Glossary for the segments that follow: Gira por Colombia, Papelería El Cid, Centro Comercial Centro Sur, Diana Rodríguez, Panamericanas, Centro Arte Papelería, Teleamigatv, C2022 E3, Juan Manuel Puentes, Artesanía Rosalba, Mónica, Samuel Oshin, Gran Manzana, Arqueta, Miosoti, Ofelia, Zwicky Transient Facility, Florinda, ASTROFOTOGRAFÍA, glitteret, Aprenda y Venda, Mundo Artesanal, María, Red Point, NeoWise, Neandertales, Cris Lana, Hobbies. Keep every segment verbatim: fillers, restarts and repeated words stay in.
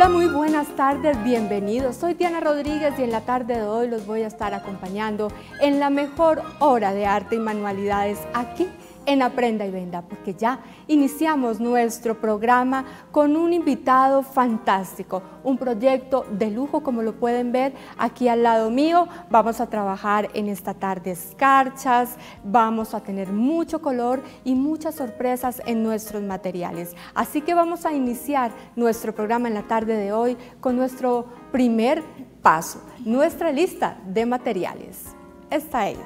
Hola, muy buenas tardes, bienvenidos. Soy Diana Rodríguez y en la tarde de hoy los voy a estar acompañando en la mejor hora de arte y manualidades aquí en Aprenda y Venda, porque ya iniciamos nuestro programa con un invitado fantástico, un proyecto de lujo, como lo pueden ver aquí al lado mío. Vamos a trabajar en esta tarde escarchas, vamos a tener mucho color y muchas sorpresas en nuestros materiales. Así que vamos a iniciar nuestro programa en la tarde de hoy con nuestro primer paso, nuestra lista de materiales. Esta es...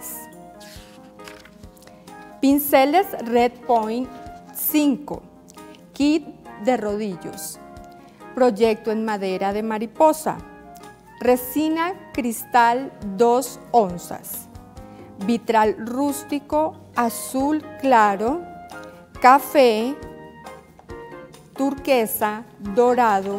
pinceles Red Point cinco, kit de rodillos, proyecto en madera de mariposa, resina cristal dos onzas, vitral rústico azul claro, café, turquesa, dorado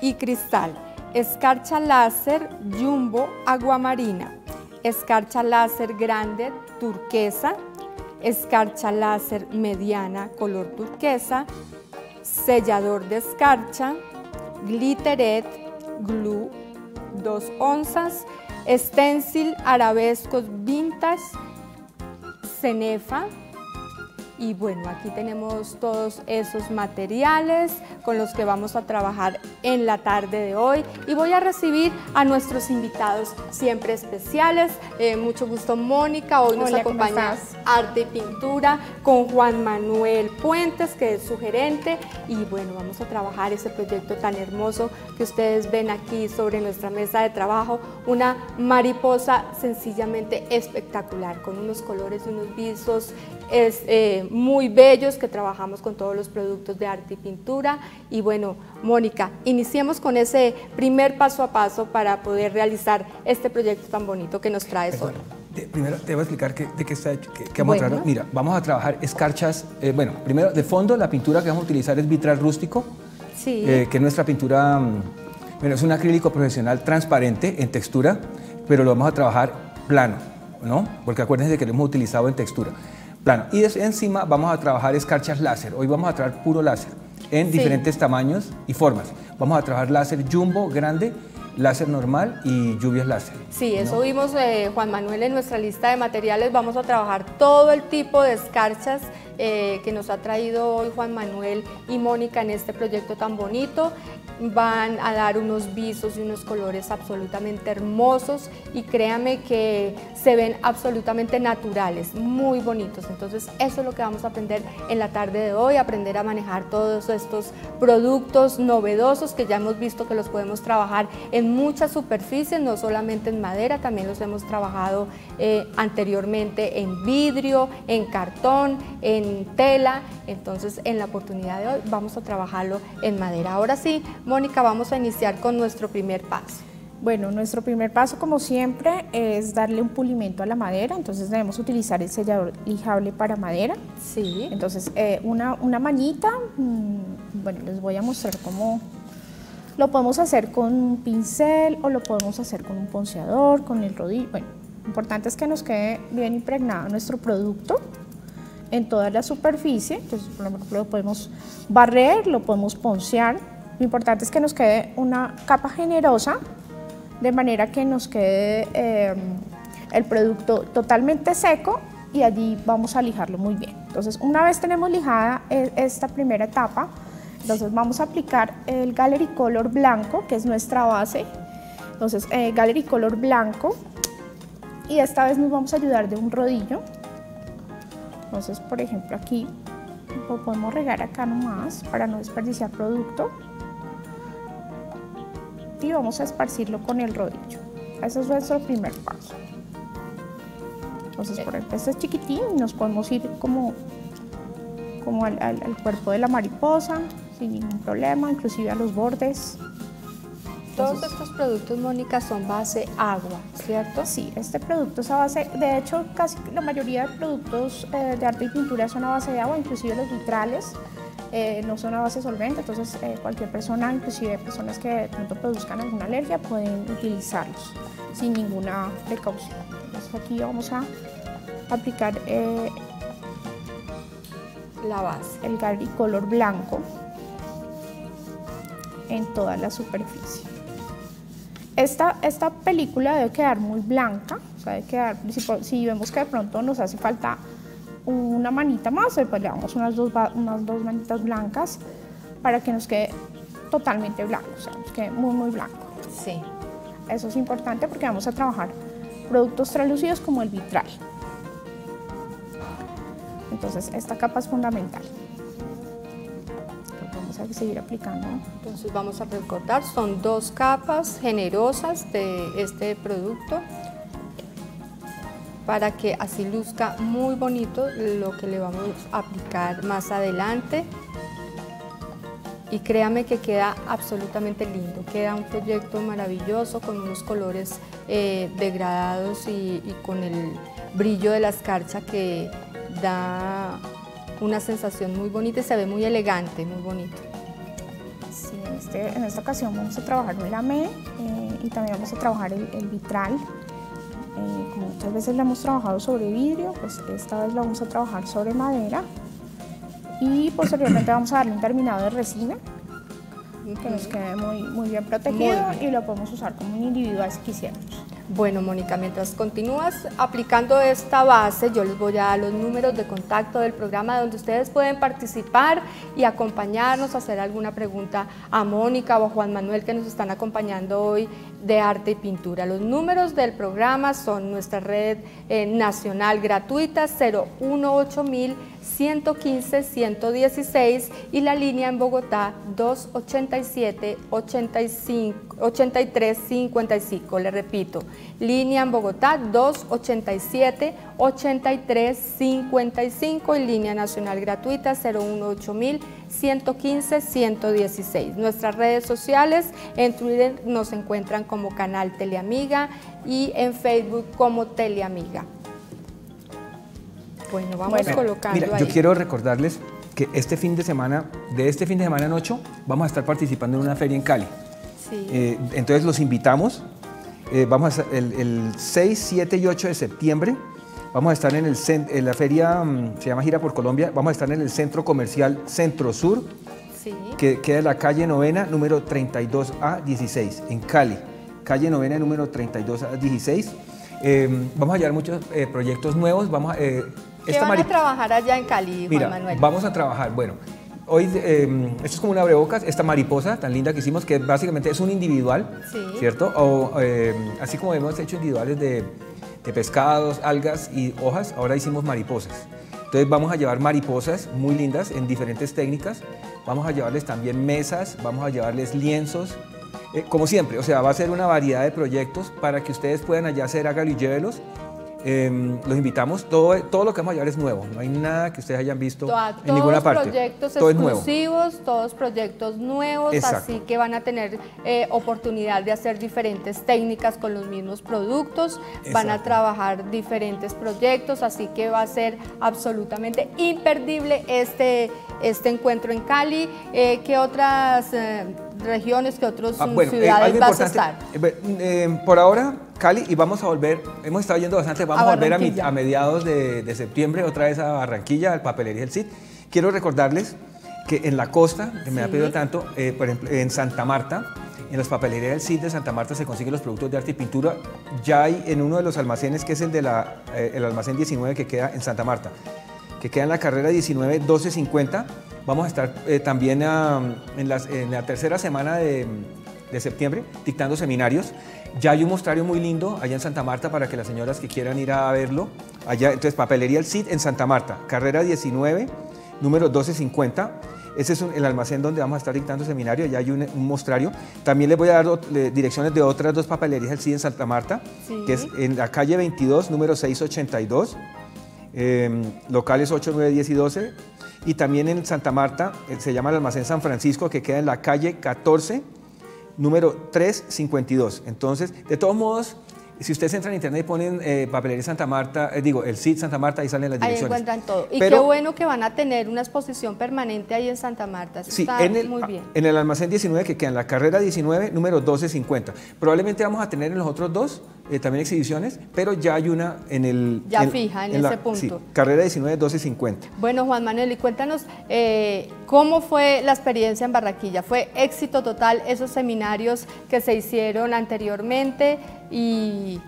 y cristal, escarcha láser jumbo aguamarina, escarcha láser grande turquesa, escarcha láser mediana color turquesa, sellador de escarcha, glitteret, glue dos onzas, stencil arabescos vintage, cenefa. Y bueno, aquí tenemos todos esos materiales con los que vamos a trabajar en la tarde de hoy. Y voy a recibir a nuestros invitados siempre especiales. Eh, mucho gusto, Mónica. Hoy nos Hola, acompaña Arte y Pintura con Juan Manuel Puentes, que es su gerente. Y bueno, vamos a trabajar ese proyecto tan hermoso que ustedes ven aquí sobre nuestra mesa de trabajo. Una mariposa sencillamente espectacular, con unos colores y unos visos es, eh, muy bellos, que trabajamos con todos los productos de Arte y Pintura. Y bueno, Mónica, iniciemos con ese primer paso a paso para poder realizar este proyecto tan bonito que nos traes hoy. De, primero te voy a explicar qué, de qué está hecho, qué, qué vamos bueno. a tratar. Mira, vamos a trabajar escarchas. Eh, bueno, primero, de fondo, la pintura que vamos a utilizar es vitral rústico, sí. eh, que es nuestra pintura, bueno, es un acrílico profesional transparente en textura, pero lo vamos a trabajar plano, ¿no? Porque acuérdense que lo hemos utilizado en textura. Plano. Y de encima vamos a trabajar escarchas láser. Hoy vamos a trabajar puro láser en sí. diferentes tamaños y formas. Vamos a trabajar láser jumbo, grande, láser normal y lluvias láser. Sí, eso ¿no? vimos, eh, Juan Manuel, en nuestra lista de materiales. Vamos a trabajar todo el tipo de escarchas eh, que nos ha traído hoy Juan Manuel y Mónica en este proyecto tan bonito. Van a dar unos visos y unos colores absolutamente hermosos y créame que se ven absolutamente naturales, muy bonitos. Entonces eso es lo que vamos a aprender en la tarde de hoy, aprender a manejar todos estos productos novedosos que ya hemos visto que los podemos trabajar en muchas superficies, no solamente en madera, también los hemos trabajado eh, anteriormente en vidrio, en cartón, en tela. Entonces en la oportunidad de hoy vamos a trabajarlo en madera. Ahora sí, Mónica, vamos a iniciar con nuestro primer paso. Bueno, nuestro primer paso, como siempre, es darle un pulimento a la madera. Entonces debemos utilizar el sellador lijable para madera. Sí. Entonces eh, una, una manita, mmm, bueno, les voy a mostrar cómo lo podemos hacer con un pincel o lo podemos hacer con un ponceador, con el rodillo. Bueno, lo importante es que nos quede bien impregnado nuestro producto en toda la superficie. Entonces por ejemplo, lo podemos barrer, lo podemos poncear. Lo importante es que nos quede una capa generosa, de manera que nos quede eh, el producto totalmente seco y allí vamos a lijarlo muy bien. Entonces, una vez tenemos lijada esta primera etapa, entonces vamos a aplicar el Gallery Color blanco, que es nuestra base. Entonces, eh, Gallery Color blanco, y esta vez nos vamos a ayudar de un rodillo. Entonces, por ejemplo, aquí lo podemos regar acá nomás para no desperdiciar producto. Y vamos a esparcirlo con el rodillo. Ese es nuestro primer paso. Entonces, por ejemplo, este es chiquitín y nos podemos ir como, como al, al, al cuerpo de la mariposa sin ningún problema, inclusive a los bordes. Entonces, todos estos productos, Mónica, son base agua, ¿cierto? Sí, este producto es a base, de hecho, casi la mayoría de productos eh, de arte y pintura son a base de agua, inclusive los vitrales. Eh, no son a base solvente, entonces eh, cualquier persona, inclusive personas que de pronto produzcan alguna alergia, pueden utilizarlos sin ninguna precaución. Entonces aquí vamos a aplicar eh, la base, el Gallery Color blanco. en toda la superficie. Esta, esta película debe quedar muy blanca, o sea, debe quedar, si, si vemos que de pronto nos hace falta una manita más, pues le damos unas dos, unas dos manitas blancas para que nos quede totalmente blanco, o sea, nos quede muy, muy blanco. Sí. Eso es importante porque vamos a trabajar productos translúcidos como el vitral. Entonces, esta capa es fundamental. Vamos a seguir aplicando. Entonces, vamos a recortar. Son dos capas generosas de este producto para que así luzca muy bonito lo que le vamos a aplicar más adelante. Y créame que queda absolutamente lindo, queda un proyecto maravilloso con unos colores eh, degradados y, y con el brillo de la escarcha que da una sensación muy bonita y se ve muy elegante, muy bonito. Sí, en, este, en esta ocasión vamos a trabajar el lamé eh, y también vamos a trabajar el, el vitral. Eh, como muchas veces la hemos trabajado sobre vidrio, pues esta vez la vamos a trabajar sobre madera. Y posteriormente vamos a darle un terminado de resina que nos quede muy, muy bien protegido muy bien. Y lo podemos usar como un individual si quisiéramos. Bueno, Mónica, mientras continúas aplicando esta base, yo les voy a dar los números de contacto del programa donde ustedes pueden participar y acompañarnos, hacer alguna pregunta a Mónica o a Juan Manuel que nos están acompañando hoy de Arte y Pintura. Los números del programa son nuestra red eh, nacional gratuita cero uno ocho mil ciento quince ciento dieciséis y la línea en Bogotá dos ocho siete ochenta y cinco ochenta y tres cincuenta y cinco. Le repito, línea en Bogotá dos ocho siete ochenta y tres cincuenta y cinco y línea nacional gratuita cero uno ocho mil ciento quince ciento dieciséis. Nuestras redes sociales en Twitter nos encuentran como Canal Teleamiga y en Facebook como Teleamiga. Bueno, vamos bueno, colocando mira, ahí. Yo quiero recordarles que este fin de semana, de este fin de semana en ocho, vamos a estar participando en una feria en Cali. Sí. Eh, entonces los invitamos. Eh, vamos a, el, el seis, siete y ocho de septiembre vamos a estar en, el, en la feria, se llama Gira por Colombia, vamos a estar en el Centro Comercial Centro Sur, sí, que queda en la calle novena, número treinta y dos A dieciséis, en Cali. Calle novena, número treinta y dos A dieciséis. Eh, vamos a llevar muchos eh, proyectos nuevos. Vamos a, eh, ¿Qué esta van a trabajar allá en Cali, Juan Mira, Manuel? Vamos a trabajar, bueno, hoy, eh, esto es como un abrebocas, esta mariposa tan linda que hicimos, que básicamente es un individual, sí, ¿cierto? O, eh, así como hemos hecho individuales de, de pescados, algas y hojas, ahora hicimos mariposas. Entonces vamos a llevar mariposas muy lindas en diferentes técnicas, vamos a llevarles también mesas, vamos a llevarles lienzos, eh, como siempre, o sea, va a ser una variedad de proyectos para que ustedes puedan allá hacer, hágalo y llévelos. Eh, los invitamos, todo, todo lo que vamos a llevar es nuevo, no hay nada que ustedes hayan visto Toda, en ninguna parte. Proyectos todo es nuevo. Todos proyectos exclusivos, todos proyectos nuevos, exacto, así que van a tener eh, oportunidad de hacer diferentes técnicas con los mismos productos, exacto, van a trabajar diferentes proyectos, así que va a ser absolutamente imperdible este, este encuentro en Cali. Eh, ¿Qué otras eh, regiones, qué otras ah, bueno, ciudades eh, vas a estar? Eh, eh, por ahora... Cali, y vamos a volver, hemos estado yendo bastante, vamos a, a volver a, mi, a mediados de, de septiembre otra vez a Barranquilla, al Papelería El Cid. Quiero recordarles que en la costa, que me sí. ha pedido tanto, eh, por ejemplo, en Santa Marta, en las Papelerías del Cid de Santa Marta se consiguen los productos de arte y pintura. Ya hay en uno de los almacenes, que es el de la, eh, el almacén diecinueve que queda en Santa Marta, que queda en la carrera diecinueve mil doscientos cincuenta. Vamos a estar eh, también a, en, las, en la tercera semana de, de septiembre dictando seminarios. Ya hay un mostrario muy lindo allá en Santa Marta para que las señoras que quieran ir a verlo. Allá, entonces, Papelería El Cid en Santa Marta, carrera diecinueve, número doce cincuenta. Ese es un, el almacén donde vamos a estar dictando seminario, allá hay un, un mostrario. También les voy a dar lo, le, direcciones de otras dos papelerías El Cid en Santa Marta, sí, que es en la calle veintidós, número seiscientos ochenta y dos, eh, locales ocho, nueve, diez y doce. Y también en Santa Marta, eh, se llama el Almacén San Francisco, que queda en la calle catorce, número trescientos cincuenta y dos. Entonces, de todos modos, Si ustedes entran en internet y ponen eh, Papelería Santa Marta, eh, digo, el C I D Santa Marta, ahí salen las direcciones. Ahí encuentran todo. Y pero, qué bueno que van a tener una exposición permanente ahí en Santa Marta. Eso sí, está en el, muy bien. En el almacén diecinueve que queda en la carrera diecinueve, número doce cincuenta. Probablemente vamos a tener en los otros dos eh, también exhibiciones, pero ya hay una en el... Ya en, fija, en, en ese la, punto. Sí, carrera diecinueve, doce cincuenta. Bueno, Juan Manuel, y cuéntanos eh, cómo fue la experiencia en Barranquilla. ¿Fue éxito total esos seminarios que se hicieron anteriormente? Y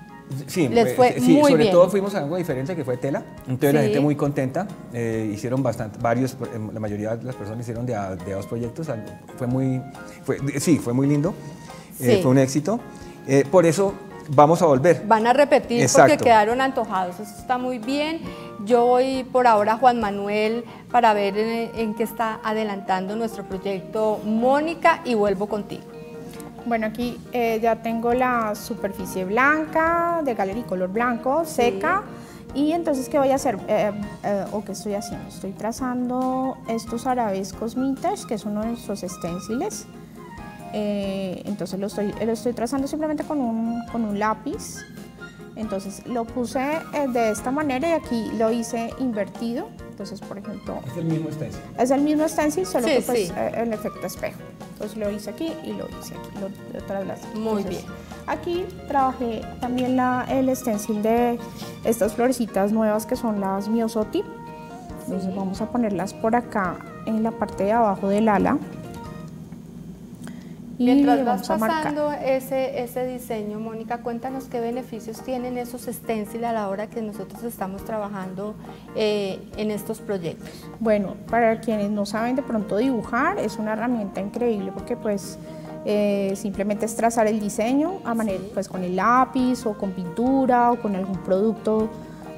sí, les fue sí, muy sobre bien. Todo fuimos a algo diferente que fue tela, entonces sí. La gente muy contenta, eh, hicieron bastante, varios, la mayoría de las personas hicieron de a, de a dos proyectos, fue muy, fue, sí, fue muy lindo, sí. eh, fue un éxito, eh, por eso vamos a volver. Van a repetir. Exacto. Porque quedaron antojados, eso está muy bien. Yo voy por ahora a Juan Manuel para ver en, en qué está adelantando nuestro proyecto Mónica y vuelvo contigo. Bueno, aquí eh, ya tengo la superficie blanca, de galería color blanco, seca. Sí. Y entonces, ¿qué voy a hacer? Eh, eh, ¿O qué estoy haciendo? Estoy trazando estos arabescos vintage, que es uno de nuestros stenciles. Eh, entonces, lo estoy, lo estoy trazando simplemente con un, con un lápiz. Entonces, lo puse eh, de esta manera y aquí lo hice invertido. Entonces, por ejemplo... Es el mismo stencil. Es el mismo stencil, solo sí, que pues, sí. eh, el efecto espejo. Entonces lo hice aquí y lo hice aquí, lo, lo traslacé. Muy Entonces, bien. Aquí trabajé también la, el stencil de estas florecitas nuevas que son las Miosoti. Entonces sí. Vamos a ponerlas por acá en la parte de abajo del ala. Y mientras vas pasando ese, ese diseño, Mónica, cuéntanos qué beneficios tienen esos stencils a la hora que nosotros estamos trabajando eh, en estos proyectos. Bueno, para quienes no saben de pronto dibujar, es una herramienta increíble porque pues eh, simplemente es trazar el diseño a manera, sí. Pues con el lápiz o con pintura o con algún producto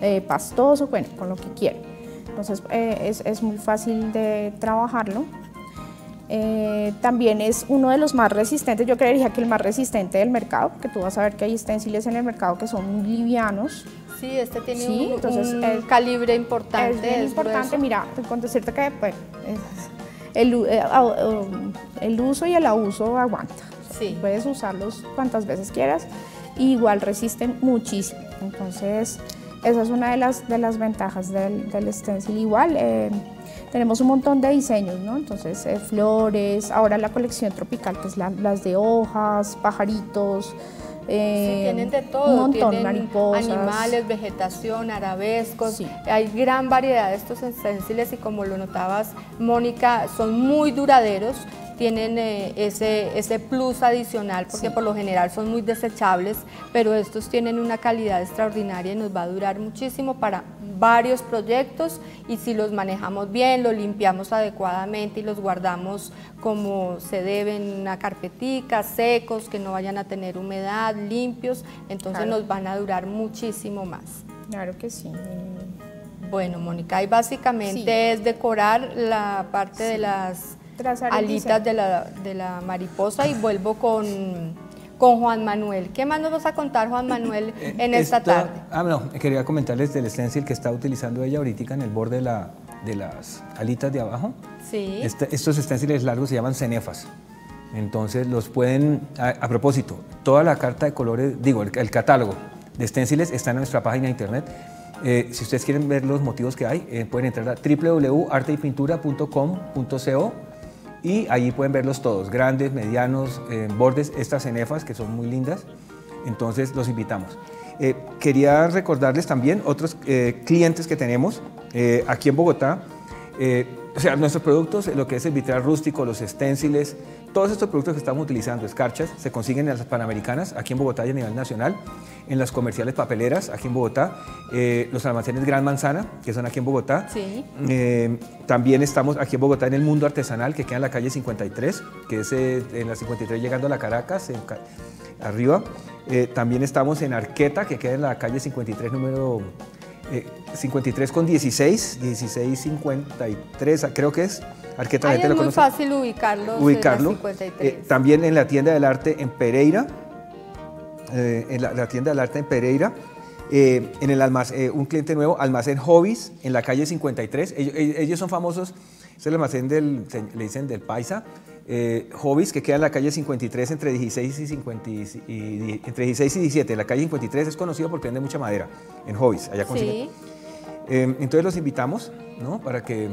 eh, pastoso, bueno, con lo que quieran. Entonces eh, es, es muy fácil de trabajarlo. Eh, también es uno de los más resistentes, yo creería que el más resistente del mercado, porque tú vas a ver que hay stenciles en el mercado que son muy livianos. Sí, este tiene sí, un, entonces un es, calibre importante. Es bien importante, grueso. Mira, con decirte que pues, el, el uso y el abuso aguanta. Sí. Puedes usarlos cuantas veces quieras, y igual resisten muchísimo. Entonces, esa es una de las, de las ventajas del, del stencil. Igual... Eh, tenemos un montón de diseños, ¿no? Entonces, eh, flores, ahora la colección tropical, que es la, las de hojas, pajaritos. Eh, sí, tienen de todo. Un montón, tienen mariposas. Animales, vegetación, arabescos. Sí. Hay gran variedad de estos stenciles y como lo notabas, Mónica, son muy duraderos. Tienen eh, ese, ese plus adicional porque sí. Por lo general son muy desechables, pero estos tienen una calidad extraordinaria y nos va a durar muchísimo para varios proyectos y si los manejamos bien, los limpiamos adecuadamente y los guardamos como se debe en una carpetica, secos, que no vayan a tener humedad, limpios, entonces claro. Nos van a durar muchísimo más. Claro que sí. Bueno, Mónica, y básicamente sí. Es decorar la parte sí. De las... alitas de la, de la mariposa y vuelvo con, con Juan Manuel. ¿Qué más nos vas a contar, Juan Manuel, en esta, esta tarde? Ah, no, quería comentarles del stencil que está utilizando ella ahorita en el borde de, la, de las alitas de abajo. Sí. Este, estos stenciles largos se llaman cenefas. Entonces los pueden, a, a propósito, toda la carta de colores, digo, el, el catálogo de stenciles está en nuestra página de internet. Eh, si ustedes quieren ver los motivos que hay, eh, pueden entrar a w w w punto arte y pintura punto com punto co. Y allí pueden verlos todos, grandes, medianos, eh, bordes, estas cenefas que son muy lindas, entonces los invitamos. Eh, quería recordarles también otros eh, clientes que tenemos eh, aquí en Bogotá, eh, o sea, nuestros productos, lo que es el vitral rústico, los esténciles, todos estos productos que estamos utilizando, escarchas, se consiguen en las Panamericanas, aquí en Bogotá y a nivel nacional, en las comerciales papeleras, aquí en Bogotá, eh, los almacenes Gran Manzana, que son aquí en Bogotá. Sí. Eh, también estamos aquí en Bogotá en el Mundo Artesanal, que queda en la calle cincuenta y tres, que es eh, en la cincuenta y tres llegando a la Caracas, en, arriba. Eh, también estamos en Arqueta, que queda en la calle cincuenta y tres, número eh, cincuenta y tres con dieciséis, dieciséis cincuenta y tres, creo que es. Arqueta, ahí es muy fácil ubicarlos, ubicarlo. En la cincuenta y tres. Eh, también en la tienda del arte en Pereira. Eh, en la, la tienda del arte en Pereira eh, en el almacén, eh, un cliente nuevo, Almacén Hobbies, en la calle cincuenta y tres. Ellos, ellos son famosos, es el almacén del, le dicen del Paisa, eh, Hobbies, que queda en la calle cincuenta y tres entre dieciséis y diecisiete. La calle cincuenta y tres es conocida porque vende mucha madera en Hobbies, allá consiguen. Sí. Eh, entonces los invitamos, ¿no? Para que...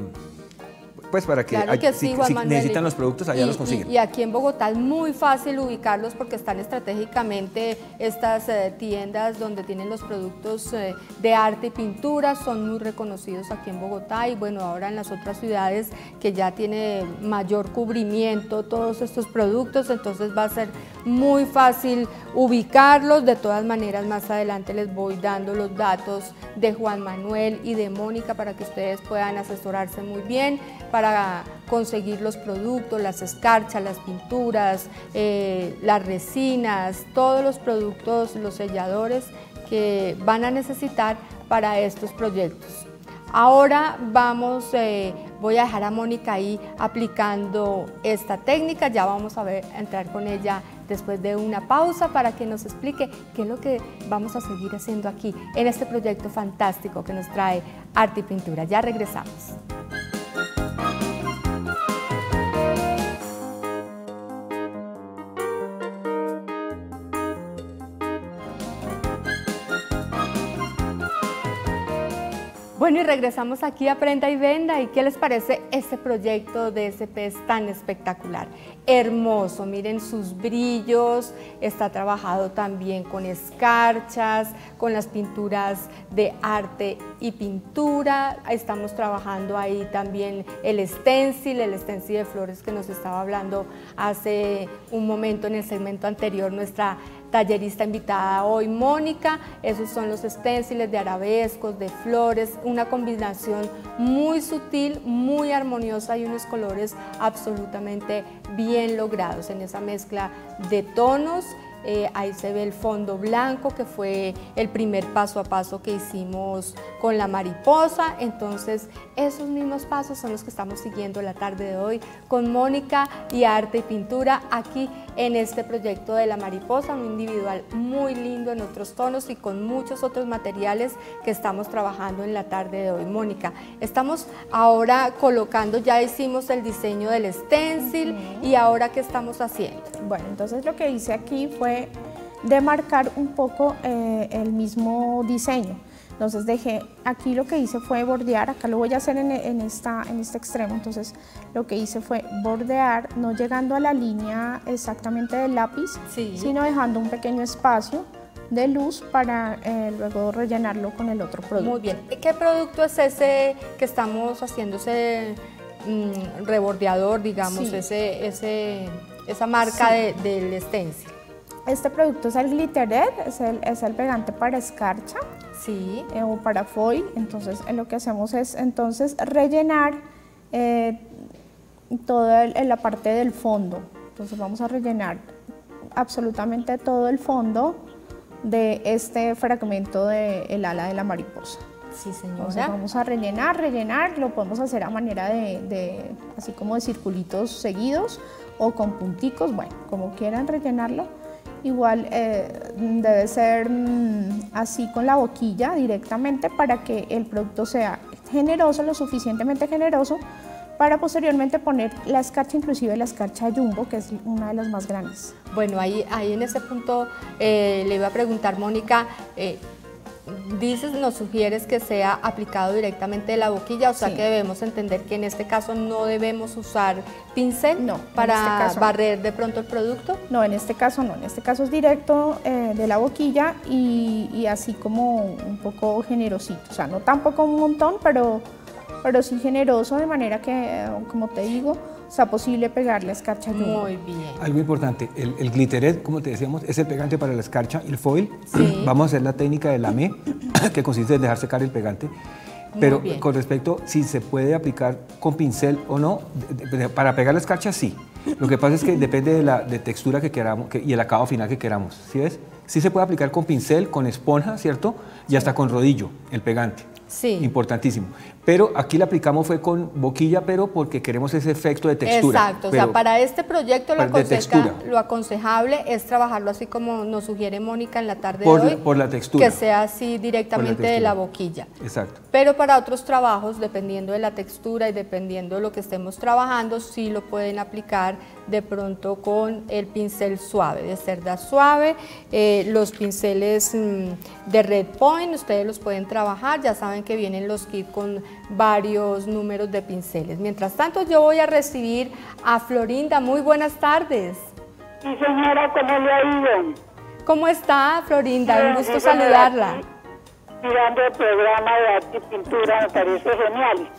Pues para que, claro que sí, si, si necesitan los productos, allá y, los consiguen. Y, y aquí en Bogotá es muy fácil ubicarlos porque están estratégicamente estas eh, tiendas donde tienen los productos eh, de arte y pintura, son muy reconocidos aquí en Bogotá y bueno, ahora en las otras ciudades que ya tiene mayor cubrimiento todos estos productos, entonces va a ser muy fácil ubicarlos. De todas maneras, más adelante les voy dando los datos de Juan Manuel y de Mónica para que ustedes puedan asesorarse muy bien para conseguir los productos, las escarchas, las pinturas, eh, las resinas, todos los productos, los selladores que van a necesitar para estos proyectos. Ahora vamos, eh, voy a dejar a Mónica ahí aplicando esta técnica, ya vamos a, ver, a entrar con ella después de una pausa para que nos explique qué es lo que vamos a seguir haciendo aquí en este proyecto fantástico que nos trae Arte y Pintura. Ya regresamos. Bueno, y regresamos aquí a Aprenda y Venda. ¿Y qué les parece este proyecto de S P tan espectacular? Hermoso, miren sus brillos, está trabajado también con escarchas, con las pinturas de arte y pintura. Estamos trabajando ahí también el stencil, el stencil de flores que nos estaba hablando hace un momento en el segmento anterior nuestra tallerista invitada hoy, Mónica. Esos son los esténciles de arabescos, de flores, una combinación muy sutil, muy armoniosa y unos colores absolutamente bien logrados en esa mezcla de tonos. Eh, ahí se ve el fondo blanco que fue el primer paso a paso que hicimos con la mariposa. Entonces esos mismos pasos son los que estamos siguiendo la tarde de hoy con Mónica y Arte y Pintura aquí en este proyecto de la mariposa, un individual muy lindo en otros tonos y con muchos otros materiales que estamos trabajando en la tarde de hoy. Mónica, estamos ahora colocando, ya hicimos el diseño del stencil. Uh-huh. Y ahora ¿qué estamos haciendo? Bueno, entonces lo que hice aquí fue demarcar un poco eh, el mismo diseño. Entonces dejé, aquí lo que hice fue bordear, acá lo voy a hacer en, en, esta, en este extremo, entonces lo que hice fue bordear, no llegando a la línea exactamente del lápiz, sí, sino dejando un pequeño espacio de luz para eh, luego rellenarlo con el otro producto. Muy bien, ¿qué producto es ese que estamos haciéndose mm, rebordeador, digamos, sí, ese, ese, esa marca sí, de, del stencil? Este producto es el glitterette, es el, es el pegante para escarcha. Sí. Eh, o para foil. Entonces eh, lo que hacemos es entonces rellenar eh, toda el, la parte del fondo. Entonces vamos a rellenar absolutamente todo el fondo de este fragmento del ala de la mariposa. Sí, señora. Entonces vamos a rellenar, rellenar, lo podemos hacer a manera de, de así como de circulitos seguidos o con punticos, bueno, como quieran rellenarlo. Igual eh, debe ser mmm, así con la boquilla directamente para que el producto sea generoso, lo suficientemente generoso para posteriormente poner la escarcha, inclusive la escarcha Jumbo, que es una de las más grandes. Bueno, ahí, ahí en ese punto eh, le iba a preguntar, Mónica, eh, dices, nos sugieres que sea aplicado directamente de la boquilla, o sea sí, que debemos entender que en este caso no debemos usar pincel, no, para este barrer de pronto el producto. No, en este caso no, en este caso es directo eh, de la boquilla y, y así como un poco generosito, o sea, no tampoco un montón, pero, pero sí generoso, de manera que, como te digo, sea posible pegar la escarcha. Muy bien. Algo importante, el, el glitterette, como te decíamos, es el pegante para la escarcha, el foil. Sí. Vamos a hacer la técnica de lamé, que consiste en dejar secar el pegante. Pero con respecto si se puede aplicar con pincel o no, de, de, para pegar la escarcha, sí. Lo que pasa es que depende de la de textura que queramos que, y el acabado final que queramos. ¿Sí ves? Sí se puede aplicar con pincel, con esponja, ¿cierto? Y hasta con rodillo, el pegante. Sí. Importantísimo. Pero aquí la aplicamos fue con boquilla, pero porque queremos ese efecto de textura. Exacto, o sea, para este proyecto lo, aconseja, lo aconsejable es trabajarlo así como nos sugiere Mónica en la tarde por, de hoy. Por la textura. Que sea así directamente la de la boquilla. Exacto. Pero para otros trabajos, dependiendo de la textura y dependiendo de lo que estemos trabajando, sí lo pueden aplicar de pronto con el pincel suave, de cerda suave, eh, los pinceles mmm, de Red Point, ustedes los pueden trabajar, ya saben que vienen los kits con varios números de pinceles. Mientras tanto, yo voy a recibir a Florinda. Muy buenas tardes. Sí, señora, ¿cómo le ha ido? ¿Cómo está, Florinda? Sí, un gusto saludarla. Mirando el programa de Arte y Pintura, me parece genial.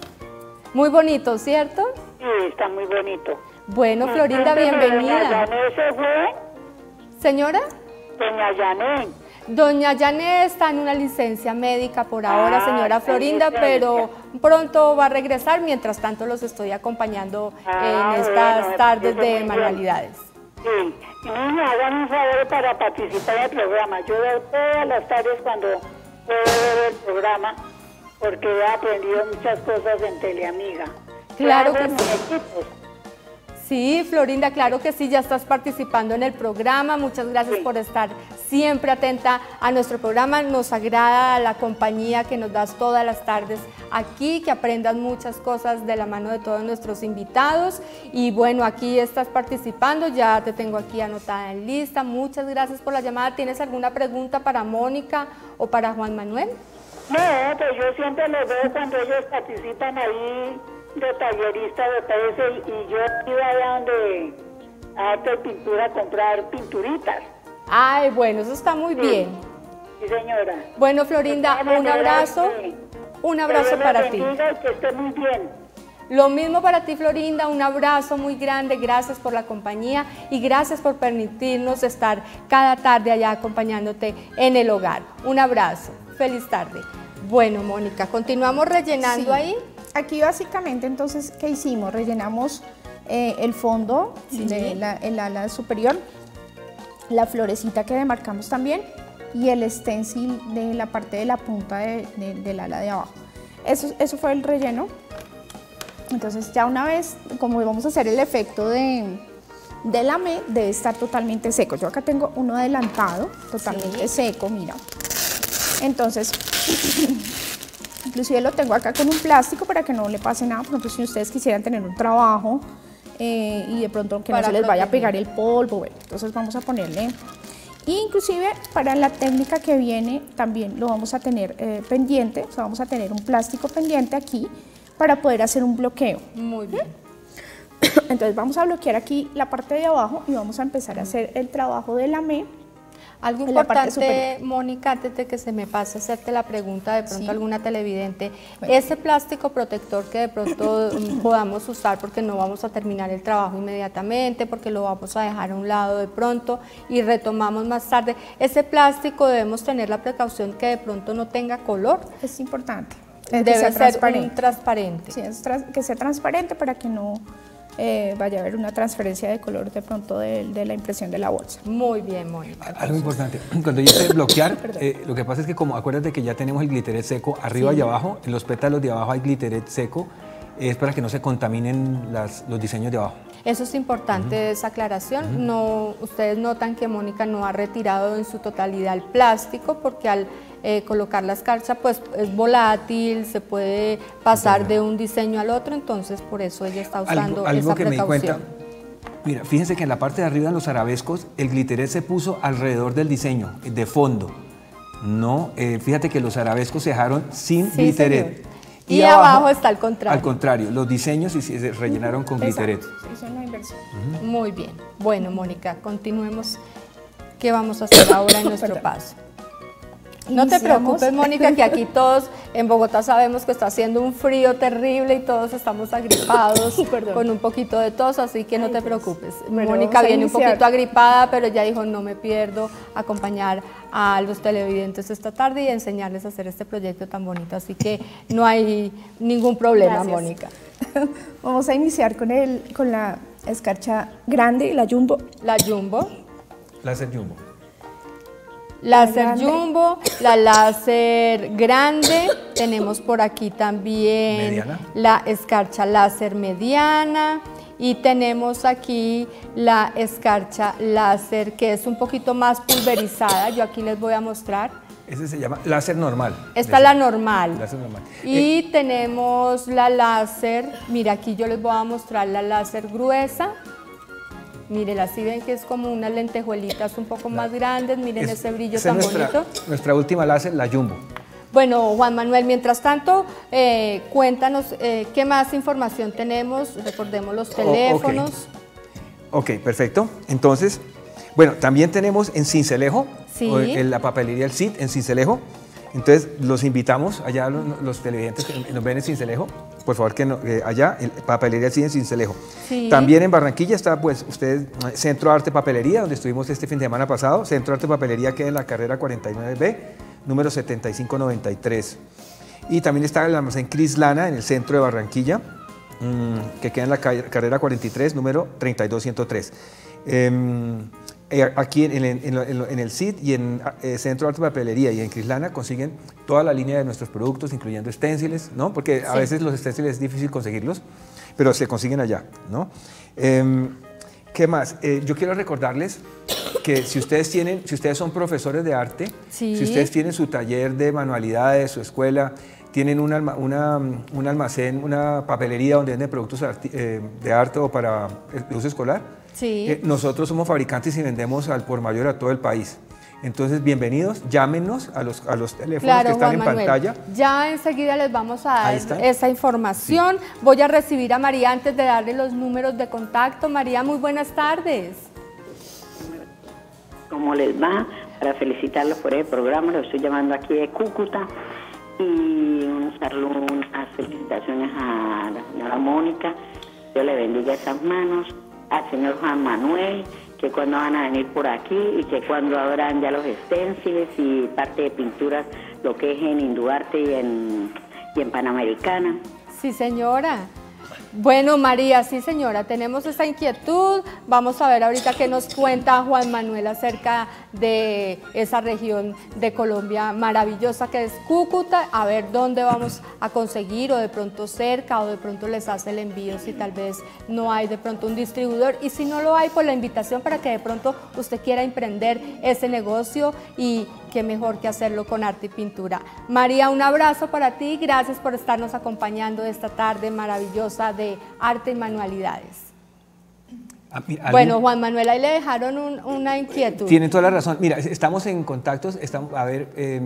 Muy bonito, ¿cierto? Sí, está muy bonito. Bueno, Florinda, bienvenida. ¿Doña Yané se fue? ¿Señora? Doña Yané. Doña Yané está en una licencia médica por ahora, ah, señora Florinda, pero pronto va a regresar. Mientras tanto, los estoy acompañando ah, en estas bueno, tardes de manualidades. Sí, y niña, hagan un favor para participar en el programa. Yo veo todas las tardes cuando puedo ver el programa, porque he aprendido muchas cosas en Teleamiga. Claro que sí. Sí, Florinda, claro que sí, ya estás participando en el programa. Muchas gracias sí. por estar siempre atenta a nuestro programa. Nos agrada la compañía que nos das todas las tardes aquí, que aprendas muchas cosas de la mano de todos nuestros invitados. Y bueno, aquí estás participando, ya te tengo aquí anotada en lista. Muchas gracias por la llamada. ¿Tienes alguna pregunta para Mónica o para Juan Manuel? No, pues yo siempre los veo cuando ellos participan ahí. De tallerista de P S y yo iba allá donde Arte y Pintura a comprar pinturitas. Ay, bueno, eso está muy sí. bien. Sí, señora. Bueno, Florinda, un manera, abrazo, sí. un abrazo para ti. Que esté muy bien. Lo mismo para ti, Florinda, un abrazo muy grande, gracias por la compañía y gracias por permitirnos estar cada tarde allá acompañándote en el hogar. Un abrazo, feliz tarde. Bueno, Mónica, continuamos rellenando sí. ahí. Aquí básicamente entonces, ¿qué hicimos? Rellenamos eh, el fondo, sí. de la, el ala superior, la florecita que demarcamos también y el stencil de la parte de la punta de, de, del ala de abajo. Eso, eso fue el relleno. Entonces ya una vez, como vamos a hacer el efecto de, de lame, debe estar totalmente seco. Yo acá tengo uno adelantado, totalmente sí. seco, mira. Entonces... Inclusive lo tengo acá con un plástico para que no le pase nada, por ejemplo, si ustedes quisieran tener un trabajo eh, y de pronto que no se les vaya a pegar el polvo, bueno, entonces vamos a ponerle. Y inclusive para la técnica que viene también lo vamos a tener eh, pendiente, o sea, vamos a tener un plástico pendiente aquí para poder hacer un bloqueo. Muy bien. Entonces vamos a bloquear aquí la parte de abajo y vamos a empezar a hacer el trabajo de lamé. Algo importante, Mónica, antes de que se me pase hacerte la pregunta de pronto sí. alguna televidente, bueno. ese plástico protector que de pronto podamos usar porque no vamos a terminar el trabajo inmediatamente, porque lo vamos a dejar a un lado de pronto y retomamos más tarde, ese plástico debemos tener la precaución que de pronto no tenga color. Es importante. Es Debe ser transparente. Un transparente. Sí, es trans que sea transparente para que no... Eh, vaya a haber una transferencia de color de pronto de, de la impresión de la bolsa. Muy bien, Mónica. Algo importante, cuando yo sé bloquear, eh, lo que pasa es que como acuérdate que ya tenemos el glitteret seco arriba sí. y abajo, en los pétalos de abajo hay glitteret seco, es para que no se contaminen las, los diseños de abajo. Eso es importante, uh-huh. esa aclaración. Uh-huh. No, ustedes notan que Mónica no ha retirado en su totalidad el plástico porque al Eh, colocar la escarcha pues es volátil, se puede pasar Entiendo. de un diseño al otro, entonces por eso ella está usando algo, algo esa que precaución. Me di cuenta. Mira, fíjense que en la parte de arriba en los arabescos el glitteret se puso alrededor del diseño, de fondo. No, eh, fíjate que los arabescos se dejaron sin sí, glitteret. Señor. Y, y abajo, abajo está al contrario. Al contrario, los diseños se rellenaron con Exacto. glitteret. Eso es una inversión. Uh-huh. Muy bien. Bueno, Mónica, continuemos. ¿Qué vamos a hacer ahora en nuestro paso? No te preocupes, Mónica, que aquí todos en Bogotá sabemos que está haciendo un frío terrible y todos estamos agripados con un poquito de tos, así que no Ay, te preocupes. Bueno, Mónica viene un poquito agripada, pero ya dijo, no me pierdo acompañar a los televidentes esta tarde y enseñarles a hacer este proyecto tan bonito, así que no hay ningún problema, Gracias. Mónica. Vamos a iniciar con, el, con la escarcha grande, la jumbo. La jumbo. Láser jumbo. Láser grande. Jumbo, la láser grande, Tenemos por aquí también mediana, la escarcha láser mediana. Y tenemos aquí la escarcha láser, que es un poquito más pulverizada. Yo aquí les voy a mostrar. Ese se llama láser normal. Esta es la normal. Láser normal. Y eh. tenemos la láser, mira, aquí yo les voy a mostrar la láser gruesa. Miren, así ven que es como unas lentejuelitas un poco más grandes. Miren es, ese brillo tan es nuestra, bonito. Nuestra última láser, la Jumbo. Bueno, Juan Manuel, mientras tanto, eh, cuéntanos eh, qué más información tenemos, recordemos los teléfonos. Oh, okay. Ok, perfecto. Entonces, bueno, también tenemos en Cincelejo, sí, en la papelería El Cid, en Cincelejo. Entonces, los invitamos allá, los, los televidentes que nos ven en Cincelejo, por favor, que no, eh, allá, el papelería El Cid en Cincelejo. Sí. También en Barranquilla está, pues, ustedes, Centro Arte Papelería, donde estuvimos este fin de semana pasado. Centro Arte Papelería, que es la carrera cuarenta y nueve B. número setenta y cinco noventa y tres. Y también está el almacén Cris Lana en el centro de Barranquilla, que queda en la carrera cuarenta y tres, número treinta y dos ciento tres. Eh, aquí en, en, en el C I D y en el Centro de Arte y Papelería y en Cris Lana consiguen toda la línea de nuestros productos, incluyendo esténciles, ¿no? Porque a sí. veces los esténciles es difícil conseguirlos, pero se consiguen allá, ¿no? Eh, ¿Qué más? Eh, yo quiero recordarles que si ustedes tienen, si ustedes son profesores de arte, sí, si ustedes tienen su taller de manualidades, su escuela, tienen una, una, un almacén, una papelería donde venden productos de arte o para el uso escolar, sí, eh, nosotros somos fabricantes y vendemos al por mayor a todo el país. Entonces, bienvenidos, llámenos a los, a los teléfonos claro, que están Juan en Manuel. pantalla. Ya enseguida les vamos a dar esa información. Sí. Voy a recibir a María antes de darle los números de contacto. María, muy buenas tardes. ¿Cómo les va? Para felicitarlos por el programa, los estoy llamando aquí de Cúcuta. Y un saludo, unas felicitaciones a la señora Mónica. Dios le bendiga esas manos. Al señor Juan Manuel, que cuando van a venir por aquí y que cuando habrán ya los esténciles y parte de pinturas, lo que es en Induarte y en, y en Panamericana. Sí, señora. Bueno, María, sí, señora, tenemos esta inquietud. Vamos a ver ahorita qué nos cuenta Juan Manuel acerca de esa región de Colombia maravillosa que es Cúcuta. A ver dónde vamos a conseguir, o de pronto cerca, o de pronto les hace el envío si tal vez no hay de pronto un distribuidor. Y si no lo hay, por la invitación para que de pronto usted quiera emprender ese negocio, y qué mejor que hacerlo con arte y pintura. María, un abrazo para ti. Gracias por estarnos acompañando esta tarde maravillosa de arte y manualidades. Bueno, Juan Manuel, ahí le dejaron un, una inquietud. Tienen toda la razón. Mira, estamos en contactos, estamos, a ver, eh,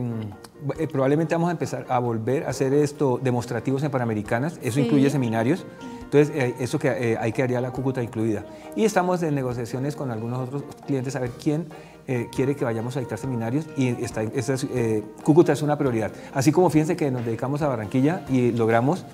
probablemente vamos a empezar a volver a hacer esto demostrativos en Panamericanas, eso sí. incluye seminarios, entonces eh, eso que eh, ahí quedaría la Cúcuta incluida. Y estamos en negociaciones con algunos otros clientes a ver quién eh, quiere que vayamos a dictar seminarios, y esta, esta es, eh, Cúcuta es una prioridad. Así como fíjense que nos dedicamos a Barranquilla y logramos,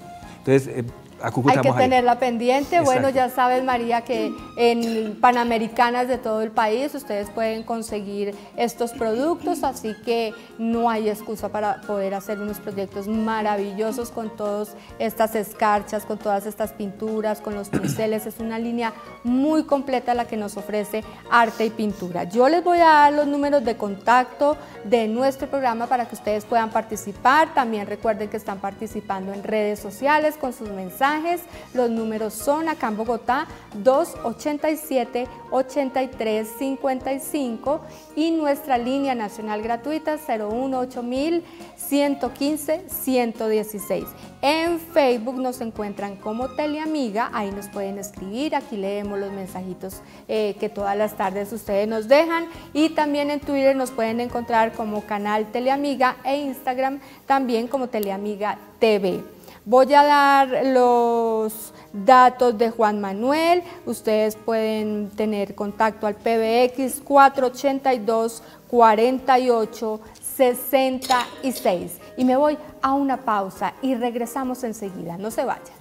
entonces... Eh, Hay que tenerla ahí. pendiente. Exacto. Bueno, ya sabes, María, que en Panamericanas de todo el país ustedes pueden conseguir estos productos, así que no hay excusa para poder hacer unos proyectos maravillosos con todas estas escarchas, con todas estas pinturas, con los pinceles. Es una línea muy completa la que nos ofrece Arte y Pintura. Yo les voy a dar los números de contacto de nuestro programa para que ustedes puedan participar. También recuerden que están participando en redes sociales con sus mensajes. Los números son acá en Bogotá dos ochenta y siete, ochenta y tres, cincuenta y cinco, y nuestra línea nacional gratuita cero uno ocho mil, ciento quince, ciento dieciséis. En Facebook nos encuentran como Teleamiga, ahí nos pueden escribir, aquí leemos los mensajitos eh, que todas las tardes ustedes nos dejan, y también en Twitter nos pueden encontrar como Canal Teleamiga, e Instagram también como Teleamiga T V. Voy a dar los datos de Juan Manuel. Ustedes pueden tener contacto al P B X cuatro ochenta y dos, cuarenta y ocho, sesenta y seis. Y me voy a una pausa y regresamos enseguida. No se vayan.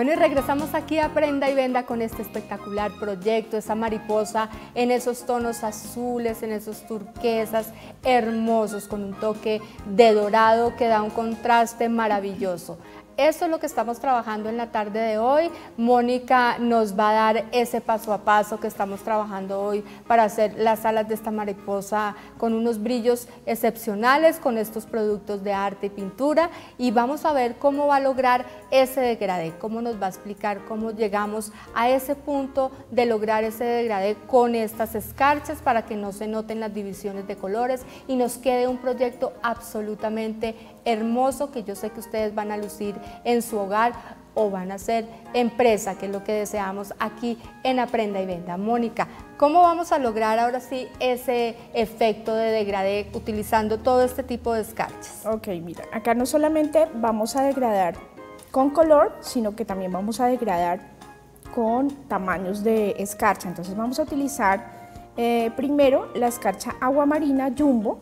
Bueno, y regresamos aquí a Aprenda y Venda con este espectacular proyecto, esa mariposa en esos tonos azules, en esos turquesas hermosos, con un toque de dorado que da un contraste maravilloso. Eso es lo que estamos trabajando en la tarde de hoy. Mónica nos va a dar ese paso a paso que estamos trabajando hoy para hacer las alas de esta mariposa con unos brillos excepcionales con estos productos de arte y pintura, y vamos a ver cómo va a lograr ese degradé, cómo nos va a explicar cómo llegamos a ese punto de lograr ese degradé con estas escarchas para que no se noten las divisiones de colores y nos quede un proyecto absolutamente hermoso que yo sé que ustedes van a lucir en su hogar o van a ser empresa, que es lo que deseamos aquí en Aprenda y Venda. Mónica, ¿cómo vamos a lograr ahora sí ese efecto de degradé utilizando todo este tipo de escarchas? Ok, mira, acá no solamente vamos a degradar con color, sino que también vamos a degradar con tamaños de escarcha. Entonces vamos a utilizar eh, primero la escarcha agua marina jumbo.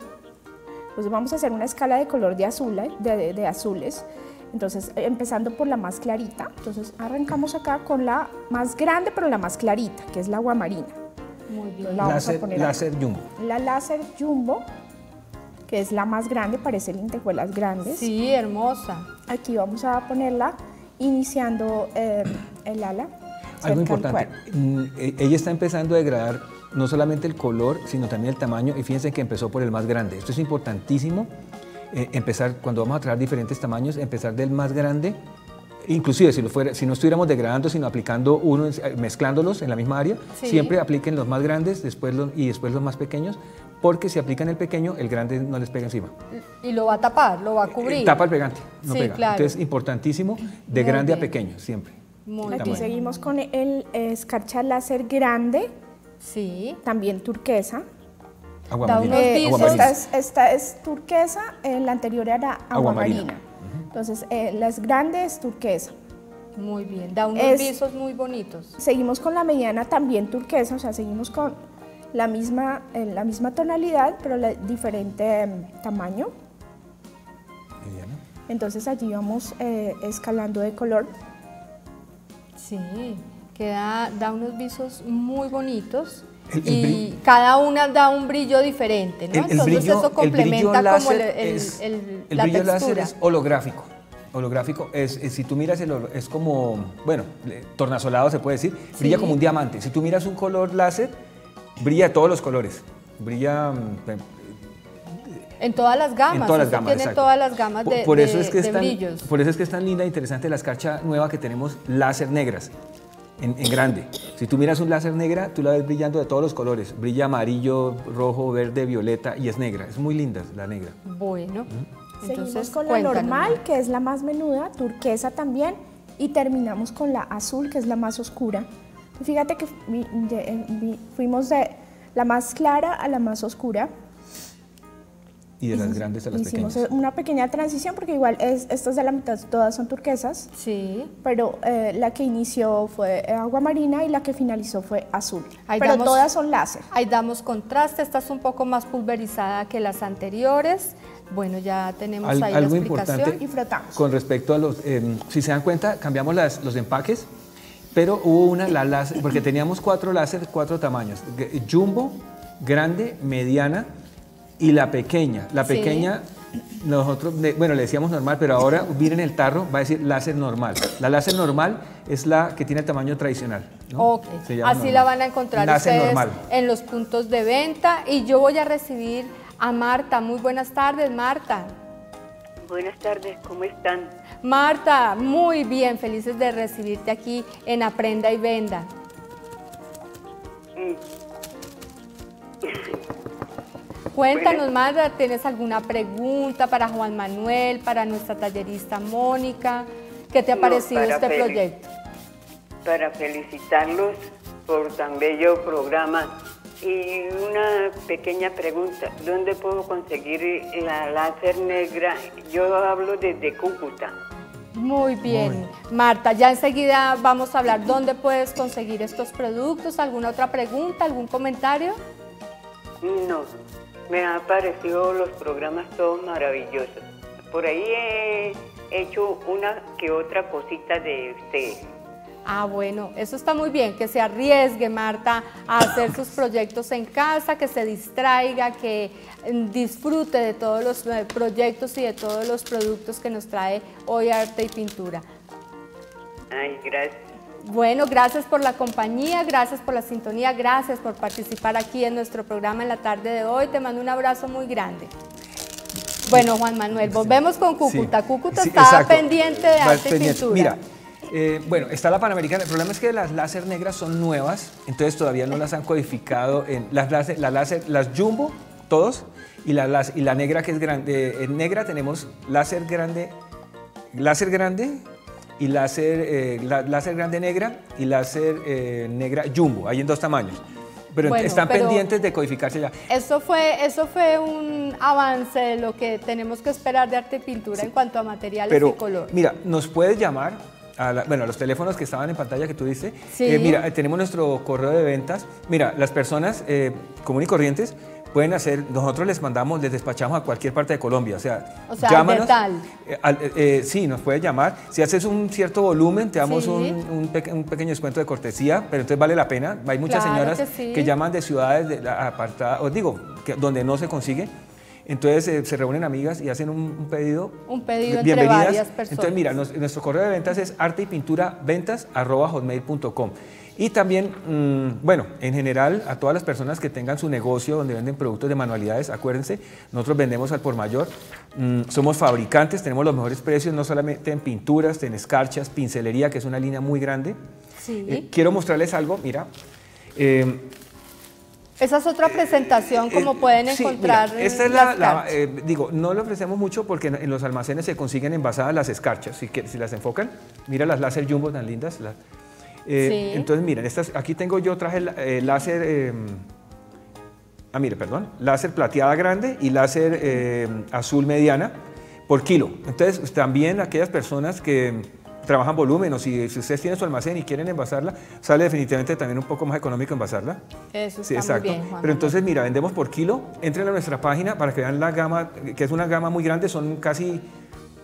Entonces vamos a hacer una escala de color de, azul, de, de, de azules. Entonces, empezando por la más clarita, entonces arrancamos acá con la más grande, pero la más clarita, que es la aguamarina. Muy bien. La láser, vamos a poner láser jumbo. La láser jumbo, que es la más grande, parece lentejuelas grandes. Sí, hermosa. Aquí vamos a ponerla iniciando eh, el ala. Algo importante, al ella está empezando a degradar no solamente el color, sino también el tamaño, y fíjense que empezó por el más grande. Esto es importantísimo. Eh, empezar, cuando vamos a trabajar diferentes tamaños, empezar del más grande, inclusive si, lo fuera, si no estuviéramos degradando, sino aplicando uno, mezclándolos en la misma área, sí. Siempre apliquen los más grandes después los, y después los más pequeños, porque si aplican el pequeño, el grande no les pega encima. Y lo va a tapar, lo va a cubrir. Eh, tapa el pegante, no sí, pega. Claro. Entonces, importantísimo, de Muy grande bien. a pequeño, siempre. Muy Aquí bien. seguimos con el escarcha láser grande, sí. también turquesa. Aguamarina. Esta, es, esta es turquesa, la anterior era aguamarina. Uh-huh. Entonces, eh, la grande es turquesa. Muy bien, da unos es, pisos muy bonitos. Seguimos con la mediana también turquesa, o sea, seguimos con la misma, eh, la misma tonalidad, pero la, diferente eh, tamaño. Mediana. Entonces, allí vamos eh, escalando de color. Sí, que da, da unos visos muy bonitos. El, el y cada una da un brillo diferente, ¿no? El, el Entonces brillo, eso complementa el brillo como el, el, es, el, el, el la brillo textura. láser es holográfico. Holográfico es, es si tú miras, el, es como, bueno, tornasolado se puede decir, sí. brilla como un diamante. Si tú miras un color láser, brilla de todos los colores, brilla... En todas las gamas, en todas las gamas, tiene todas las gamas de, por eso de, es que de es tan, brillos. Por eso es que es tan linda e interesante la escarcha nueva que tenemos, láser negras. En, en grande. Si tú miras un láser negra, tú la ves brillando de todos los colores. Brilla amarillo, rojo, verde, violeta y es negra. Es muy linda la negra. Bueno, ¿Mm? entonces con la normal, que es la más menuda, turquesa también, y terminamos con la azul, que es la más oscura. Fíjate que fuimos de la más clara a la más oscura. Y de las grandes a las pequeñas. Hicimos una pequeña transición porque igual es, estas de la mitad todas son turquesas. Sí. Pero eh, la que inició fue agua marina y la que finalizó fue azul. Ahí pero damos, todas son láser. Ahí damos contraste, esta es un poco más pulverizada que las anteriores. Bueno, ya tenemos Al, ahí algo la explicación importante y frotamos. Con respecto a los, eh, si se dan cuenta, cambiamos las, los empaques, pero hubo una, la láser, porque teníamos cuatro láser, cuatro tamaños. Jumbo, grande, mediana. Y la pequeña, la pequeña, sí. nosotros, bueno, le decíamos normal, pero ahora miren el tarro, va a decir láser normal. La láser normal es la que tiene el tamaño tradicional, ¿no? Okay. Así normal. La van a encontrar láser ustedes normal. en los puntos de venta. Y yo voy a recibir a Marta. Muy buenas tardes, Marta. Buenas tardes, ¿cómo están? Marta, muy bien, felices de recibirte aquí en Aprenda y Venda. Mm. Cuéntanos, Marta, ¿tienes alguna pregunta para Juan Manuel, para nuestra tallerista Mónica? ¿Qué te ha parecido no, este proyecto? Para felicitarlos por tan bello programa. Y una pequeña pregunta, ¿dónde puedo conseguir la láser negra? Yo hablo desde Cúcuta. Muy bien, Muy. Marta, ya enseguida vamos a hablar dónde puedes conseguir estos productos. ¿Alguna otra pregunta, algún comentario? No. Me han parecido los programas todos maravillosos. Por ahí he hecho una que otra cosita de ustedes. Ah, bueno, eso está muy bien, que se arriesgue, Marta, a hacer sus proyectos en casa, que se distraiga, que disfrute de todos los proyectos y de todos los productos que nos trae hoy Arte y Pintura. Ay, gracias. Bueno, gracias por la compañía, gracias por la sintonía, gracias por participar aquí en nuestro programa en la tarde de hoy. Te mando un abrazo muy grande. Bueno, Juan Manuel, volvemos con Cúcuta. Sí. Cúcuta sí, estaba exacto. pendiente de Arte y Pintura. Mira. Eh, bueno, está la Panamericana. El problema es que las láser negras son nuevas, entonces todavía no las han codificado en las láser, las, láser, las jumbo, todos, y la, las, y la negra que es grande. En negra tenemos láser grande, láser grande y láser, eh, la, láser grande negra y láser eh, negra jumbo, hay en dos tamaños. Pero bueno, están pero pendientes de codificarse ya. Eso fue, eso fue un avance de lo que tenemos que esperar de Arte y Pintura sí, en cuanto a materiales pero, y color. Mira, nos puedes llamar. A la, bueno, a los teléfonos que estaban en pantalla que tú diste. Sí. Eh, mira, tenemos nuestro correo de ventas. Mira, las personas eh, comunes y corrientes pueden hacer, nosotros les mandamos, les despachamos a cualquier parte de Colombia. O sea, o sea llámanos. ¿Qué tal? Eh, eh, eh, sí, nos puedes llamar. Si haces un cierto volumen, te damos sí. un, un, pe un pequeño descuento de cortesía, pero entonces vale la pena. Hay muchas claro señoras que, sí. que llaman de ciudades apartadas, os digo, que, donde no se consigue. Entonces eh, se reúnen amigas y hacen un, un pedido. Un pedido entre varias personas. Entonces mira, nos, nuestro correo de ventas es arte y pintura ventas arroba hotmail punto com. Y también, mmm, bueno, en general a todas las personas que tengan su negocio donde venden productos de manualidades, acuérdense, nosotros vendemos al por mayor, mmm, somos fabricantes, tenemos los mejores precios, no solamente en pinturas, en escarchas, pincelería, que es una línea muy grande. Sí. Eh, quiero mostrarles algo, mira. Eh, Esa es otra presentación, como eh, pueden sí, encontrar. Mira, esta es la, la eh, digo, no lo ofrecemos mucho porque en, en los almacenes se consiguen envasadas las escarchas, si, que, si las enfocan. Mira las láser jumbo tan lindas. Las, eh, sí. Entonces, miren, estas, aquí tengo yo, traje eh, láser, eh, ah, mire, perdón, láser plateada grande y láser eh, azul mediana por kilo. Entonces, también aquellas personas que trabajan volumen o si, si ustedes tienen su almacén y quieren envasarla, sale definitivamente también un poco más económico envasarla. Eso está sí, exacto. muy bien, Juan. Pero entonces, mira, vendemos por kilo, entren a nuestra página para que vean la gama, que es una gama muy grande, son casi,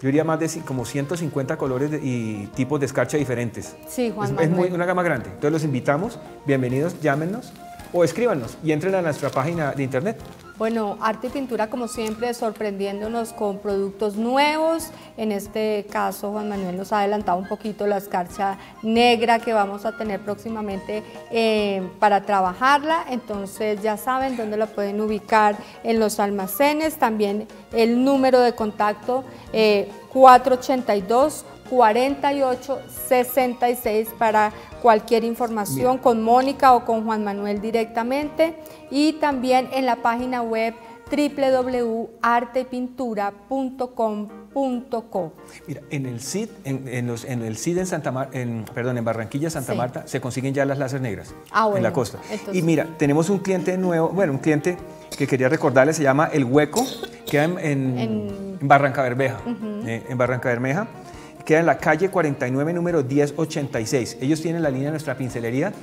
yo diría más de como ciento cincuenta colores de, y tipos de escarcha diferentes. Sí, Juan Manuel. Es, es muy, una gama grande. Entonces los invitamos, bienvenidos, llámenos o escríbanos y entren a nuestra página de internet. Bueno, Arte y Pintura, como siempre, sorprendiéndonos con productos nuevos. En este caso, Juan Manuel nos ha adelantado un poquito la escarcha negra que vamos a tener próximamente eh, para trabajarla. Entonces, ya saben dónde la pueden ubicar en los almacenes. También el número de contacto eh, cuatro ocho dos, cuarenta y ocho, sesenta y seis para cualquier información Bien. con Mónica o con Juan Manuel directamente y también en la página web doble u doble u doble u punto arte y pintura punto com punto co. Mira, en el C I D en, en, los, en el C I D en Santa Marta, en, perdón, en Barranquilla, Santa sí. Marta, se consiguen ya las láser negras ah, bueno, en la costa. Entonces, y mira, tenemos un cliente nuevo, bueno, un cliente que quería recordarle, se llama El Hueco, queda en, en, en, en Barranca Bermeja, uh -huh. eh, en Barranca Bermeja. Queda en la calle cuarenta y nueve, número diez ochenta y seis. Ellos tienen la línea de nuestra pincelería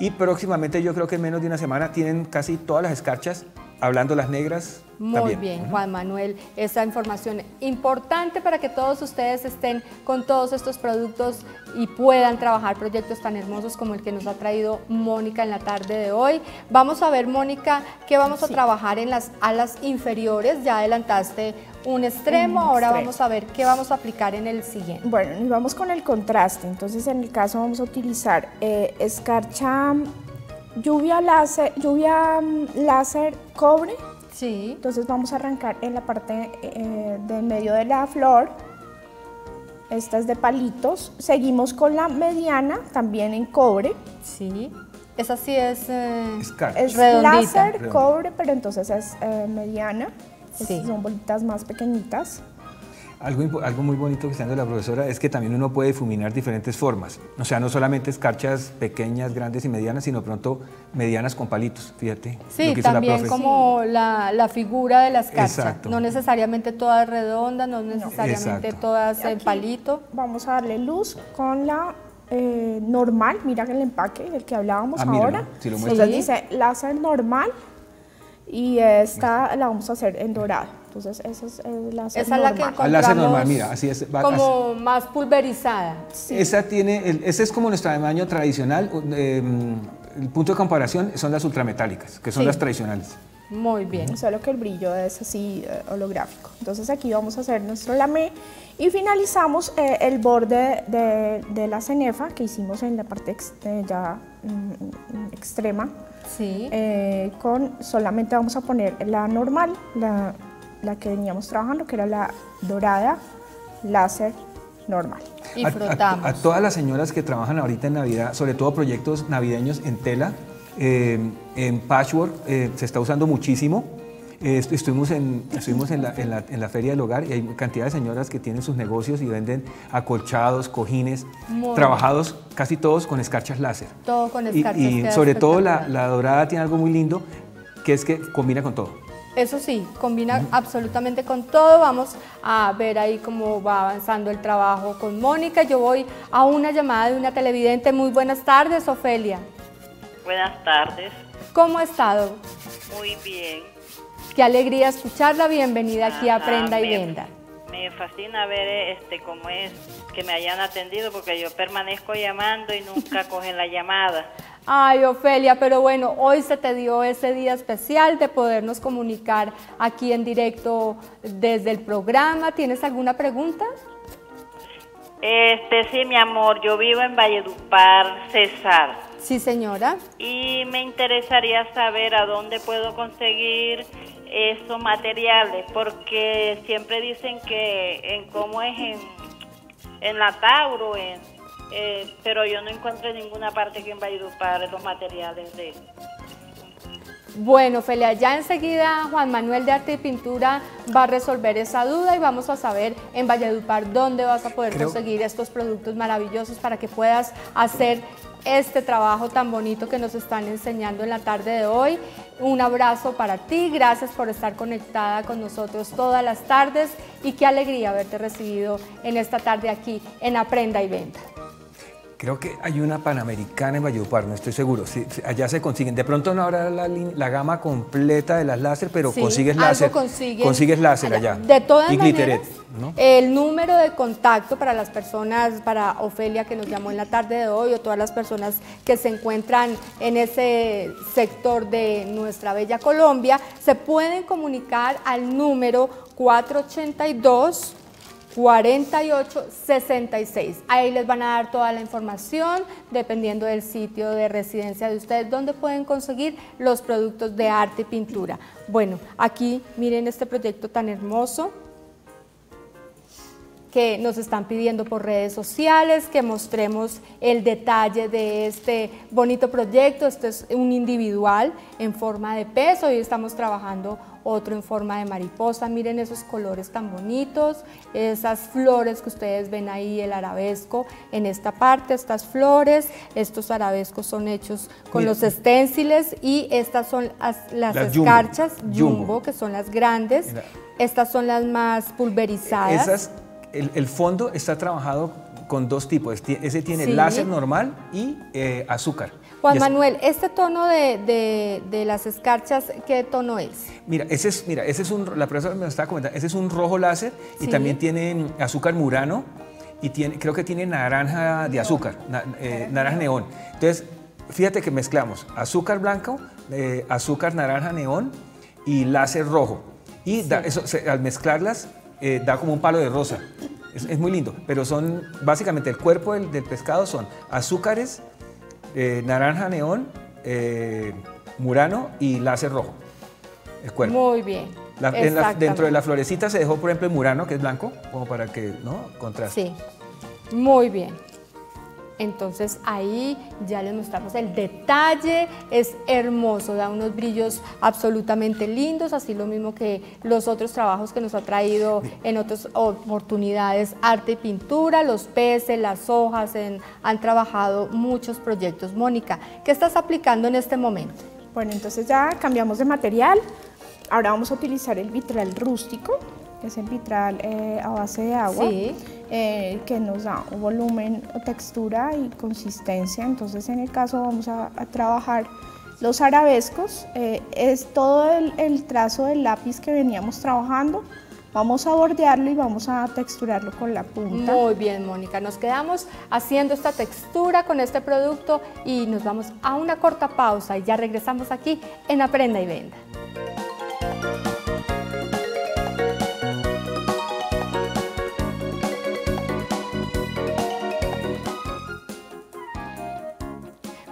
y próximamente, yo creo que en menos de una semana, tienen casi todas las escarchas, hablando las negras Muy también. bien, uh-huh. Juan Manuel. Esa información importante para que todos ustedes estén con todos estos productos y puedan trabajar proyectos tan hermosos como el que nos ha traído Mónica en la tarde de hoy. Vamos a ver, Mónica, qué vamos sí. a trabajar en las alas inferiores. Ya adelantaste un extremo, un ahora extremo. vamos a ver qué vamos a aplicar en el siguiente. Bueno, nos vamos con el contraste. Entonces, en el caso vamos a utilizar eh, escarcha lluvia láser, lluvia láser cobre. Sí. Entonces vamos a arrancar en la parte eh, de medio de la flor. Esta es de palitos. Seguimos con la mediana, también en cobre. Sí. Esa sí es, eh, es láser Redondita. cobre, pero entonces es eh, mediana. Sí. Son bolitas más pequeñitas. Algo, algo muy bonito que está dando la profesora es que también uno puede difuminar diferentes formas. O sea, no solamente escarchas pequeñas, grandes y medianas, sino pronto medianas con palitos, fíjate. Sí, también la como la, la figura de la escarcha. Exacto. No necesariamente todas redondas, no necesariamente Exacto. todas en palito. Vamos a darle luz con la eh, normal. Mira el empaque del que hablábamos ah, ahora. Si lo muestras, sí. dice láser normal y esta la vamos a hacer en dorado. Entonces esa es la normal. Esa es la que encontramos, la normal, mira, así es, va, como así, más pulverizada. Sí. Esa tiene, el, ese es como nuestro tamaño tradicional. Eh, el punto de comparación son las ultrametálicas, que son sí. las tradicionales. Muy bien. Solo que el brillo es así eh, holográfico. Entonces aquí vamos a hacer nuestro lamé y finalizamos eh, el borde de, de la cenefa que hicimos en la parte ex, eh, ya mm, extrema. Sí. Eh, con solamente vamos a poner la normal, la, la que veníamos trabajando, que era la dorada láser normal. Y frotamos. A, a, a todas las señoras que trabajan ahorita en Navidad, sobre todo proyectos navideños en tela, Eh, en patchwork eh, se está usando muchísimo. Eh, estuvimos en, estuvimos en, la, en, la, en la feria del hogar y hay cantidad de señoras que tienen sus negocios y venden acolchados, cojines, muy trabajados bien. Casi todos con escarchas láser. Todo con escarchas. Y, y sobre todo la, la dorada tiene algo muy lindo, que es que combina con todo. Eso sí, combina uh-huh. absolutamente con todo. Vamos a ver ahí cómo va avanzando el trabajo con Mónica. Yo voy a una llamada de una televidente. Muy buenas tardes, Ofelia. Buenas tardes. ¿Cómo ha estado? Muy bien. Qué alegría escucharla. Bienvenida aquí a Aprenda y Venda. Me fascina ver este, cómo es que me hayan atendido, porque yo permanezco llamando y nunca cogen la llamada. Ay, Ofelia, pero bueno, hoy se te dio ese día especial de podernos comunicar aquí en directo desde el programa. ¿Tienes alguna pregunta? Este, sí, mi amor, yo vivo en Valledupar, Cesar. Sí, señora. Y me interesaría saber a dónde puedo conseguir esos materiales, porque siempre dicen que en cómo es en, en la Tauro, en, eh, pero yo no encuentro en ninguna parte que en Valledupar los materiales de... Bueno, Ofelia, ya enseguida Juan Manuel de Arte y Pintura va a resolver esa duda y vamos a saber en Valledupar dónde vas a poder Creo... conseguir estos productos maravillosos para que puedas hacer este trabajo tan bonito que nos están enseñando en la tarde de hoy. Un abrazo para ti, gracias por estar conectada con nosotros todas las tardes y qué alegría haberte recibido en esta tarde aquí en Aprenda y Venda. Creo que hay una Panamericana en Valledupar, no estoy seguro. Sí, allá se consiguen. De pronto no habrá la, la gama completa de las láser, pero sí, consigues láser. Consiguen, consigues láser allá. allá. De todas y maneras, ¿no? El número de contacto para las personas, para Ofelia que nos llamó en la tarde de hoy, o todas las personas que se encuentran en ese sector de nuestra bella Colombia, se pueden comunicar al número cuatro ochenta y dos, cuarenta y ocho sesenta y seis. Ahí les van a dar toda la información dependiendo del sitio de residencia de ustedes, donde pueden conseguir los productos de arte y pintura. Bueno, aquí miren este proyecto tan hermoso que nos están pidiendo por redes sociales, que mostremos el detalle de este bonito proyecto. Este es un individual en forma de pez. Hoy estamos trabajando otro en forma de mariposa. Miren esos colores tan bonitos, esas flores que ustedes ven ahí, el arabesco en esta parte, estas flores, estos arabescos son hechos con Mira. los esténciles y estas son las, las, las escarchas jumbo, jumbo, que son las grandes. Mira. Estas son las más pulverizadas. Esas El, el fondo está trabajado con dos tipos, ese tiene sí. láser normal y eh, azúcar. Juan Manuel, ¿este tono de, de, de las escarchas, qué tono es? Mira, ese es, mira, ese es un, la profesora me estaba comentando, ese es un rojo láser sí. y también tiene azúcar murano y tiene, creo que tiene naranja de azúcar, na, eh, naranja neón. Entonces, fíjate que mezclamos azúcar blanco, eh, azúcar naranja neón y láser rojo. Y sí. da, eso, se, al mezclarlas, Eh, da como un palo de rosa, es, es muy lindo, pero son básicamente el cuerpo del, del pescado son azúcares, eh, naranja neón, eh, murano y láser rojo, el cuerpo. Muy bien, la, en la, dentro de la florecita se dejó por ejemplo el murano que es blanco, como para que no contraste. Sí, muy bien. Entonces ahí ya les mostramos el detalle, es hermoso, da unos brillos absolutamente lindos, así lo mismo que los otros trabajos que nos ha traído en otras oportunidades, arte y pintura, los peces, las hojas, en, han trabajado muchos proyectos. Mónica, ¿qué estás aplicando en este momento? Bueno, entonces ya cambiamos de material, ahora vamos a utilizar el vitral rústico, que es el vitral eh, a base de agua. Sí. Eh, que nos da un volumen, textura y consistencia. Entonces en el caso vamos a, a trabajar Los arabescos eh, es todo el, el trazo del lápiz que veníamos trabajando. Vamos a bordearlo y vamos a texturarlo con la punta. Muy bien, Mónica. Nos quedamos haciendo esta textura con este producto y nos vamos a una corta pausa y ya regresamos aquí en Aprenda y Venda.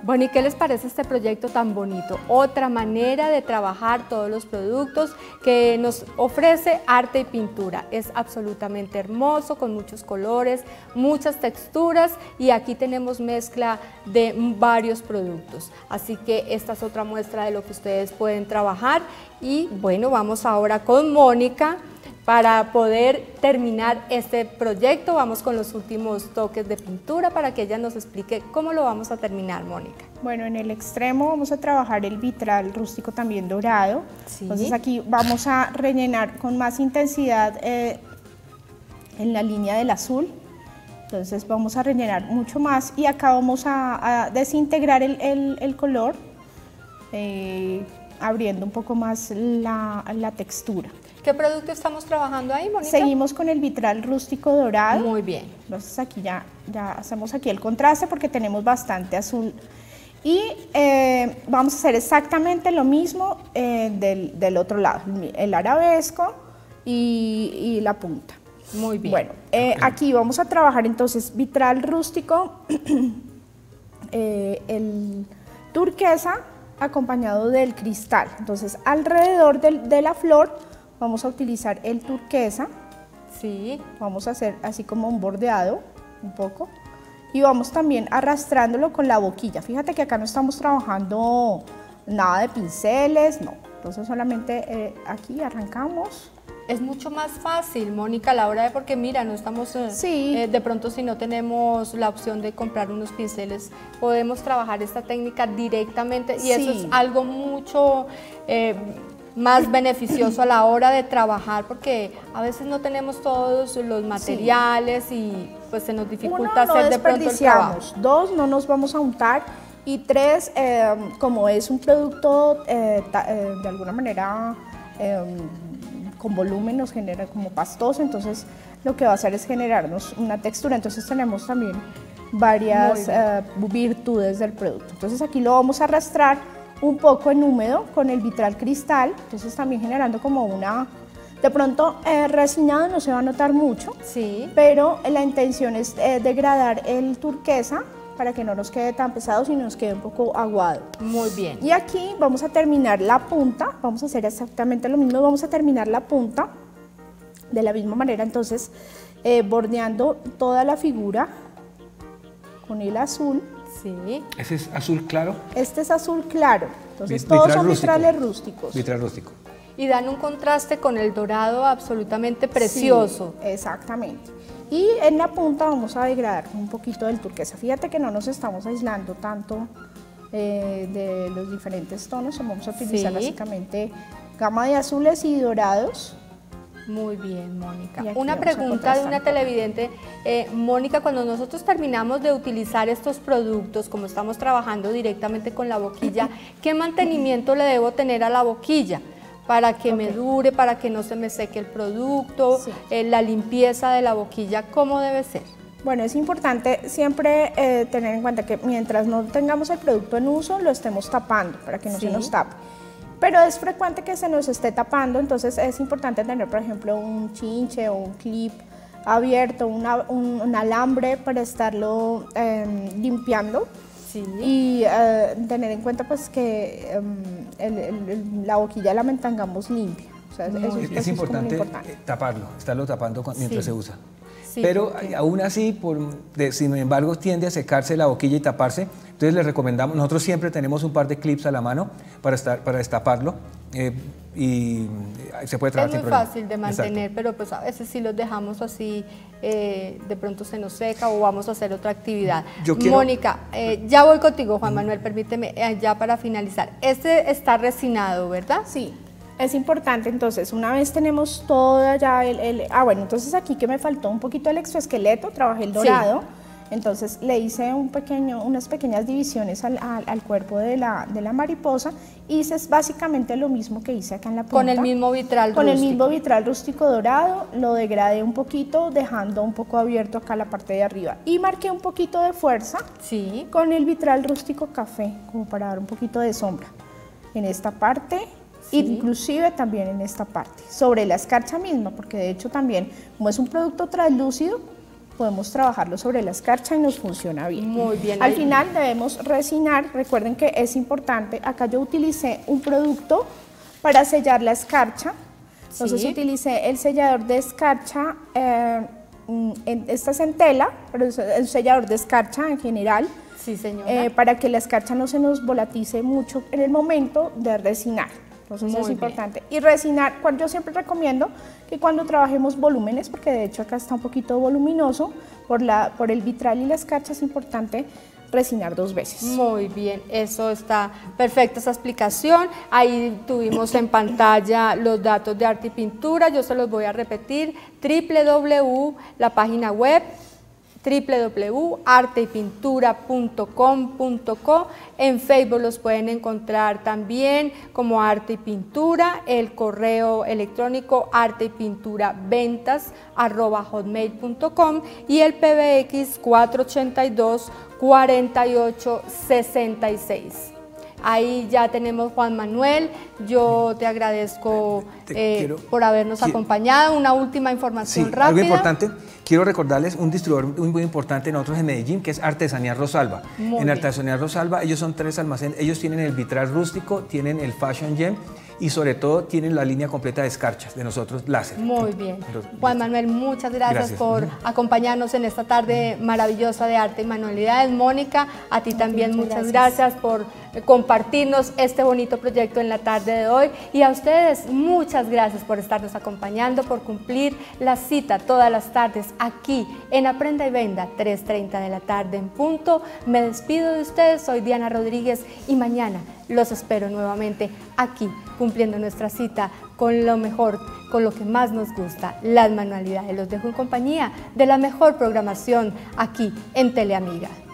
Bueno, ¿y qué les parece este proyecto tan bonito? Otra manera de trabajar todos los productos que nos ofrece Arte y Pintura. Es absolutamente hermoso, con muchos colores, muchas texturas y aquí tenemos mezcla de varios productos. Así que esta es otra muestra de lo que ustedes pueden trabajar y bueno, vamos ahora con Mónica. Para poder terminar este proyecto, vamos con los últimos toques de pintura para que ella nos explique cómo lo vamos a terminar, Mónica. Bueno, en el extremo vamos a trabajar el vitral rústico también dorado. Sí. Entonces aquí vamos a rellenar con más intensidad eh, en la línea del azul. Entonces vamos a rellenar mucho más y acá vamos a, a desintegrar el, el, el color, eh, abriendo un poco más la, la textura. ¿Qué producto estamos trabajando ahí, Mónica? Seguimos con el vitral rústico dorado. Muy bien. Entonces aquí ya, ya hacemos aquí el contraste porque tenemos bastante azul. Y eh, vamos a hacer exactamente lo mismo eh, del, del otro lado, el arabesco y, y la punta. Muy bien. Bueno, eh, okay. Aquí vamos a trabajar entonces vitral rústico, eh, el turquesa acompañado del cristal. Entonces alrededor del, de la flor vamos a utilizar el turquesa, sí. Vamos a hacer así como un bordeado, un poco, y vamos también arrastrándolo con la boquilla. Fíjate que acá no estamos trabajando nada de pinceles, no, entonces solamente eh, aquí arrancamos. Es mucho más fácil, Mónica, a la hora de, porque mira, no estamos, sí. eh, de pronto si no tenemos la opción de comprar unos pinceles, podemos trabajar esta técnica directamente y sí. Eso es algo mucho... Eh, más beneficioso a la hora de trabajar porque a veces no tenemos todos los materiales sí. Y pues se nos dificulta Uno, hacer de pronto el trabajo. Dos, no nos vamos a untar y tres, eh, como es un producto eh, ta, eh, de alguna manera eh, con volumen nos genera como pastoso, entonces lo que va a hacer es generarnos una textura, entonces tenemos también varias eh, virtudes del producto. Entonces aquí lo vamos a arrastrar un poco en húmedo con el vitral cristal, entonces también generando como una... De pronto eh, resinado no se va a notar mucho, sí. Pero la intención es eh, degradar el turquesa para que no nos quede tan pesado, sino nos quede un poco aguado. Muy bien. Y aquí vamos a terminar la punta, vamos a hacer exactamente lo mismo, vamos a terminar la punta de la misma manera, entonces eh, bordeando toda la figura con el azul. Sí. ¿Ese es azul claro? Este es azul claro. Entonces, vitral todos son rústico. Vitrales rústicos. Vitral rústico. Y dan un contraste con el dorado absolutamente precioso. Sí, exactamente. Y en la punta vamos a degradar un poquito del turquesa. Fíjate que no nos estamos aislando tanto eh, de los diferentes tonos. Vamos a utilizar sí. Básicamente gama de azules y dorados. Muy bien, Mónica. Una pregunta de una televidente. Eh, Mónica, cuando nosotros terminamos de utilizar estos productos, como estamos trabajando directamente con la boquilla, ¿qué mantenimiento le debo tener a la boquilla? Para que okay. Me dure, para que no se me seque el producto, sí. eh, la limpieza de la boquilla, ¿cómo debe ser? Bueno, es importante siempre eh, tener en cuenta que mientras no tengamos el producto en uso, lo estemos tapando para que no sí. Se nos tape. Pero es frecuente que se nos esté tapando, entonces es importante tener, por ejemplo, un chinche o un clip abierto, una, un, un alambre para estarlo eh, limpiando sí. Y eh, tener en cuenta pues que um, el, el, la boquilla la mantengamos limpia. O sea, eso, eso es, es importante, importante taparlo, estarlo tapando con, mientras sí. Se usa. Sí, pero porque... aún así, por, de, sin embargo, tiende a secarse la boquilla y taparse. Entonces les recomendamos, nosotros siempre tenemos un par de clips a la mano para, estar, para destaparlo eh, y se puede trabajar sin problema. Es muy fácil de mantener, exacto. Pero pues a veces si los dejamos así, eh, de pronto se nos seca o vamos a hacer otra actividad. Yo quiero... Mónica, eh, ya voy contigo, Juan Manuel, permíteme, eh, ya para finalizar. Este está resinado, ¿verdad? Sí. Es importante, entonces, una vez tenemos todo ya el, el... Ah, bueno, entonces aquí que me faltó un poquito el exoesqueleto, trabajé el dorado. Sí. Entonces le hice un pequeño, unas pequeñas divisiones al, al, al cuerpo de la, de la mariposa, y hice básicamente lo mismo que hice acá en la punta. Con el mismo vitral Con rústico. el mismo vitral rústico dorado, lo degradé un poquito, dejando un poco abierto acá la parte de arriba. Y marqué un poquito de fuerza sí. con el vitral rústico café, como para dar un poquito de sombra en esta parte. Sí. Inclusive también en esta parte, sobre la escarcha misma, porque de hecho también, como es un producto translúcido, podemos trabajarlo sobre la escarcha y nos funciona bien. Muy bien. Al final debemos resinar, recuerden que es importante, acá yo utilicé un producto para sellar la escarcha, entonces sí. utilicé el sellador de escarcha, eh, en, esta es en tela, pero es el sellador de escarcha en general. Sí, señora. Eh, para que la escarcha no se nos volatice mucho en el momento de resinar. Entonces eso es importante. Y resinar, yo siempre recomiendo que cuando trabajemos volúmenes, porque de hecho acá está un poquito voluminoso, por, la, por el vitral y la escarcha es importante resinar dos veces. Muy bien, eso está perfecta esa explicación. Ahí tuvimos en pantalla los datos de Arte y Pintura, yo se los voy a repetir, doble u doble u doble u, la página web, doble u doble u doble u punto arte y pintura punto com punto co. En Facebook los pueden encontrar también como Arte y Pintura, el correo electrónico arte y pintura ventas arroba hotmail punto com y el P B X cuatro ochenta y dos, cuarenta y ocho, sesenta y seis. Ahí ya tenemos, Juan Manuel, yo te agradezco te eh, quiero, por habernos quiero, acompañado. Una última información sí, rápida. Algo importante, quiero recordarles un distribuidor muy, muy importante nosotros en Medellín, que es Artesanía Rosalba. Muy en bien. Artesanía Rosalba, ellos son tres almacenes, ellos tienen el vitral rústico, tienen el Fashion Gem y sobre todo tienen la línea completa de escarchas de nosotros, láser. Muy bien. Los, Juan Manuel, muchas gracias, gracias. por mm. acompañarnos en esta tarde maravillosa de arte y manualidades. Mónica, a ti también muchas, muchas gracias. gracias por compartirnos este bonito proyecto en la tarde de hoy. Y a ustedes, muchas gracias por estarnos acompañando, por cumplir la cita todas las tardes aquí en Aprenda y Venda, tres y media de la tarde en punto. Me despido de ustedes, soy Diana Rodríguez y mañana los espero nuevamente aquí, cumpliendo nuestra cita con lo mejor, con lo que más nos gusta, las manualidades. Los dejo en compañía de la mejor programación aquí en Teleamiga.